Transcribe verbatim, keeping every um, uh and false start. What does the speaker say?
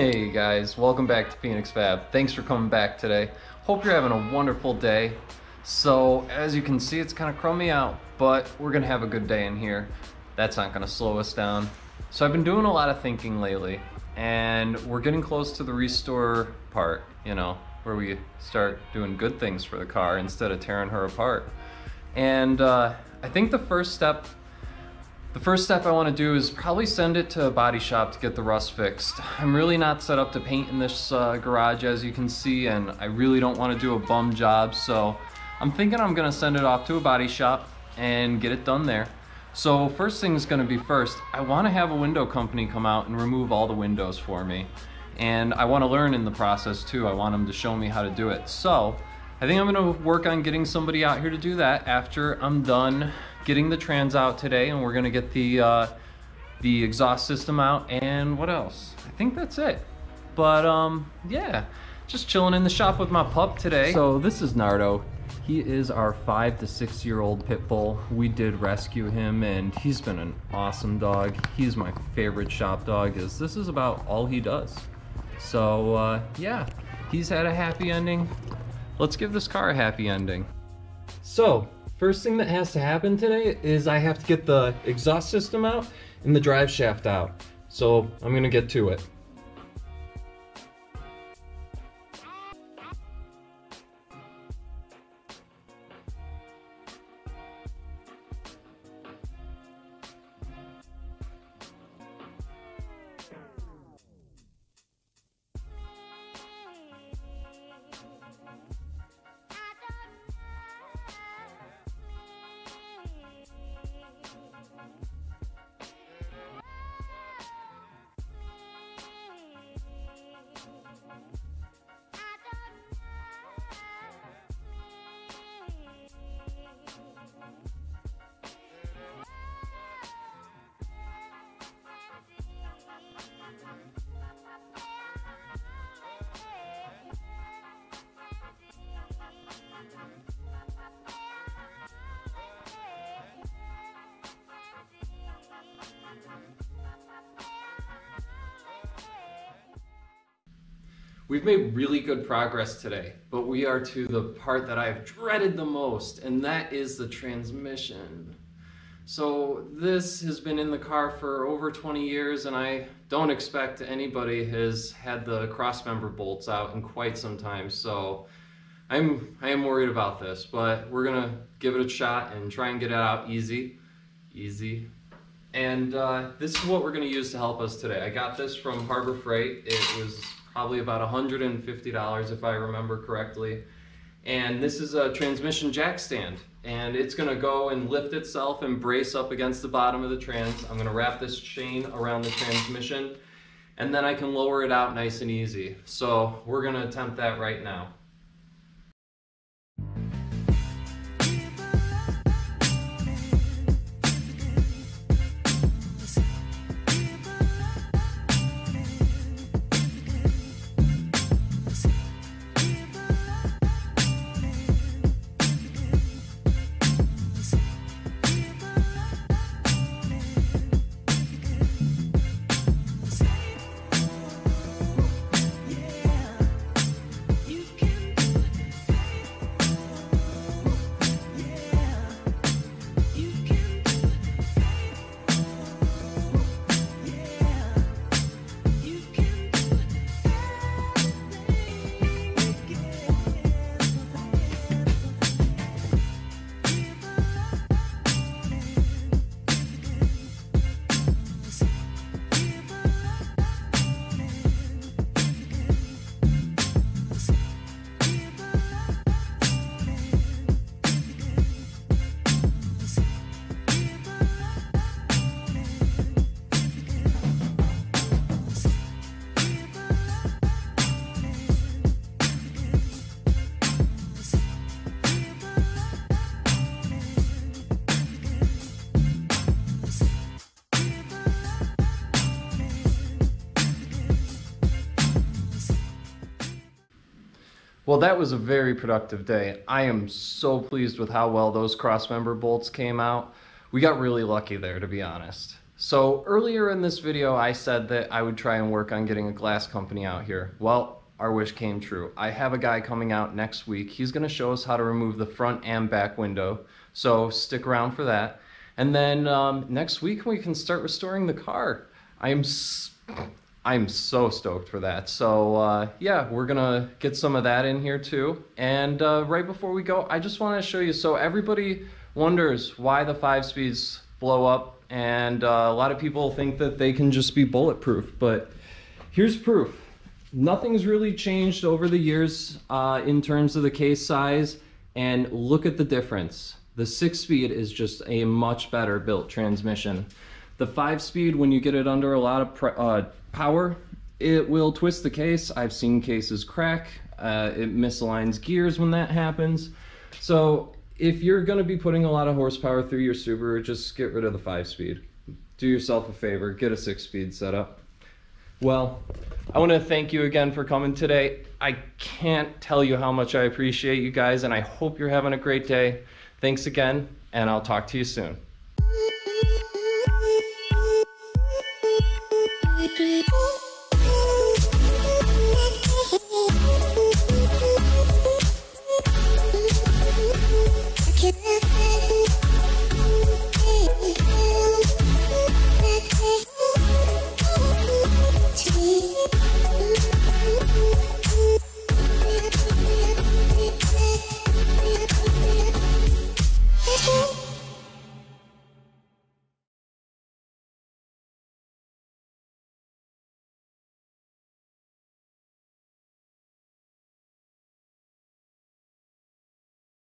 Hey guys, welcome back to Phoenix Fab. Thanks for coming back today. Hope you're having a wonderful day. So as you can see, it's kind of crummy out, but we're gonna have a good day in here. That's not gonna slow us down. So I've been doing a lot of thinking lately, and we're getting close to the restore part, you know, where we start doing good things for the car instead of tearing her apart. And uh, I think the first step The first step I want to do is probably send it to a body shop to get the rust fixed. I'm really not set up to paint in this uh, garage, as you can see, and I really don't want to do a bum job, so I'm thinking I'm going to send it off to a body shop and get it done there. So first thing is going to be first, I want to have a window company come out and remove all the windows for me. And I want to learn in the process too. I want them to show me how to do it. So I think I'm going to work on getting somebody out here to do that after I'm done getting the trans out today, and we're going to get the uh, the exhaust system out and what else? I think that's it. But um, yeah, just chilling in the shop with my pup today. So this is Nardo. He is our five to six year old pit bull. We did rescue him and he's been an awesome dog. He's my favorite shop dog, as this is about all he does. So uh, yeah, he's had a happy ending. Let's give this car a happy ending. So, first thing that has to happen today is I have to get the exhaust system out and the drive shaft out. So, I'm gonna get to it. We've made really good progress today, but we are to the part that I've dreaded the most, and that is the transmission. So this has been in the car for over twenty years, and I don't expect anybody has had the crossmember bolts out in quite some time, so I'm, I am worried about this, but we're gonna give it a shot and try and get it out easy, easy. And uh, this is what we're gonna use to help us today. I got this from Harbor Freight. It was probably about one hundred fifty dollars if I remember correctly. And this is a transmission jack stand, and it's gonna go and lift itself and brace up against the bottom of the trans. I'm gonna wrap this chain around the transmission, and then I can lower it out nice and easy. So we're gonna attempt that right now. Well, that was a very productive day. I am so pleased with how well those crossmember bolts came out. We got really lucky there, to be honest. So earlier in this video, I said that I would try and work on getting a glass company out here. Well, our wish came true. I have a guy coming out next week. He's gonna show us how to remove the front and back window. So stick around for that. And then um, next week we can start restoring the car. I'm I'm so stoked for that. So uh, yeah, we're gonna get some of that in here too. And uh, right before we go, I just wanna show you, so everybody wonders why the five speeds blow up, and uh, a lot of people think that they can just be bulletproof, but here's proof. Nothing's really changed over the years uh, in terms of the case size, and look at the difference. The six-speed is just a much better built transmission. The five-speed, when you get it under a lot of pr uh, power, it will twist the case. I've seen cases crack. Uh, it misaligns gears when that happens. So if you're going to be putting a lot of horsepower through your Subaru, just get rid of the five-speed. Do yourself a favor, get a six-speed setup. Well, I want to thank you again for coming today. I can't tell you how much I appreciate you guys, and I hope you're having a great day. Thanks again, and I'll talk to you soon.